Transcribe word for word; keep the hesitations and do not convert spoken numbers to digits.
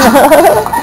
Ha ha ha.